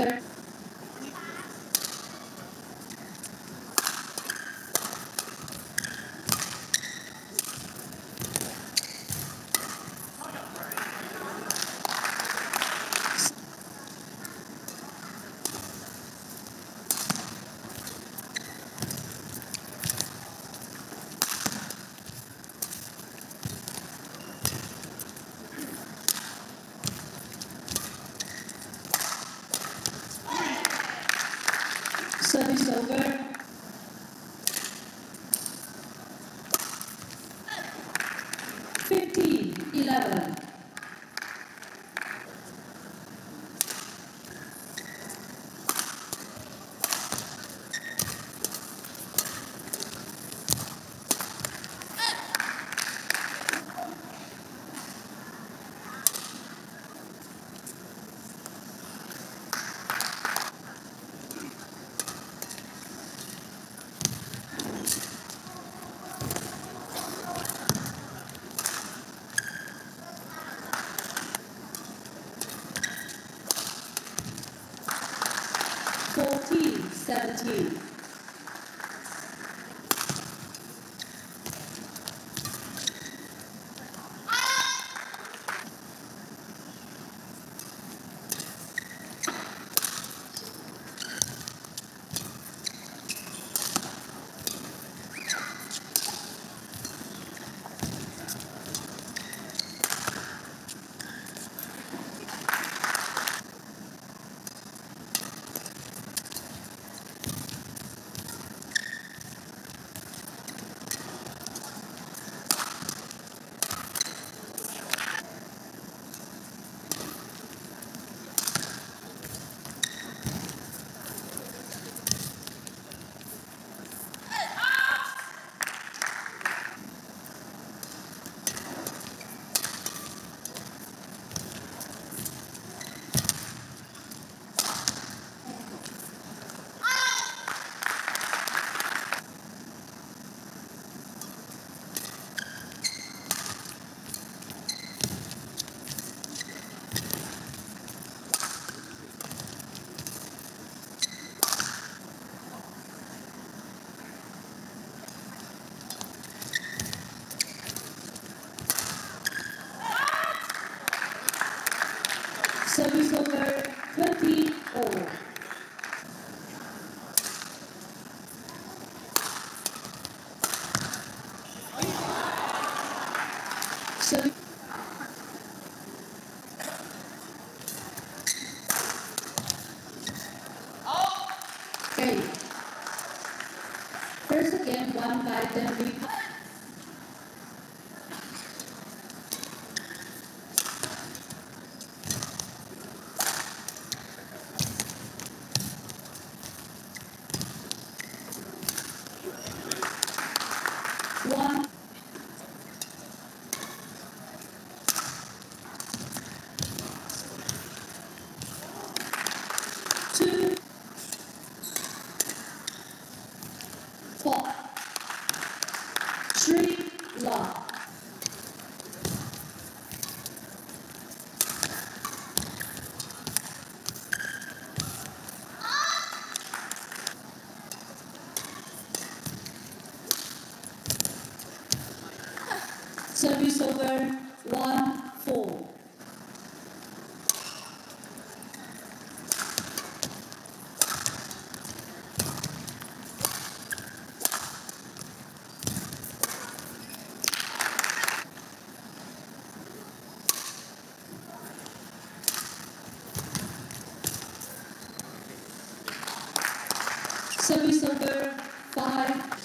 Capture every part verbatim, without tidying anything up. Sir. Service over. Fifteen, eleven. Fourteen, seventeen. Service over twenty over. Service. Okay. First again, one by ten repeat. One. Two. Four. Three. One. Service over one four. Service over five.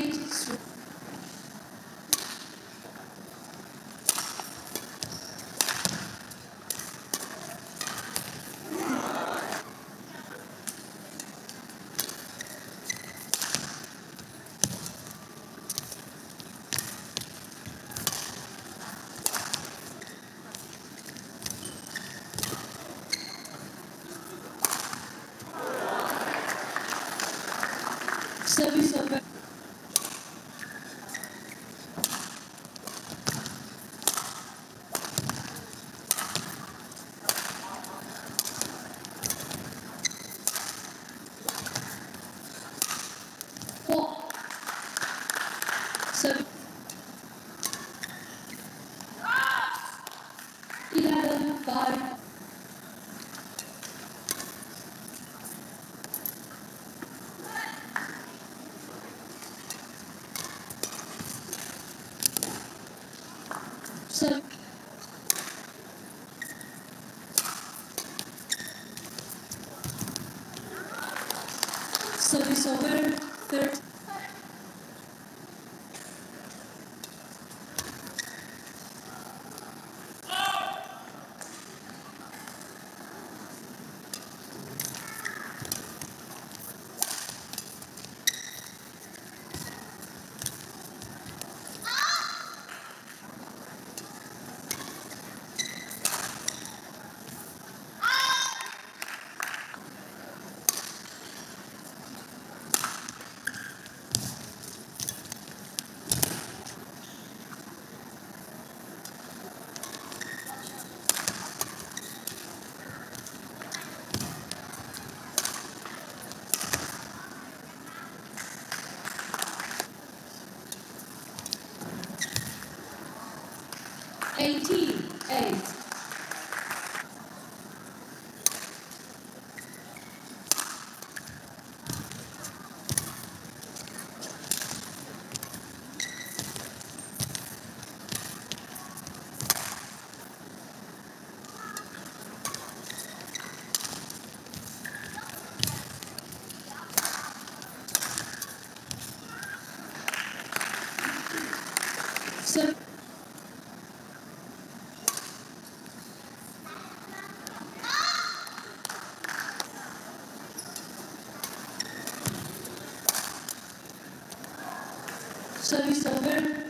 please. Service of the four. Service. Eleven. Five. So service over third. Eighteen, eight. So service over.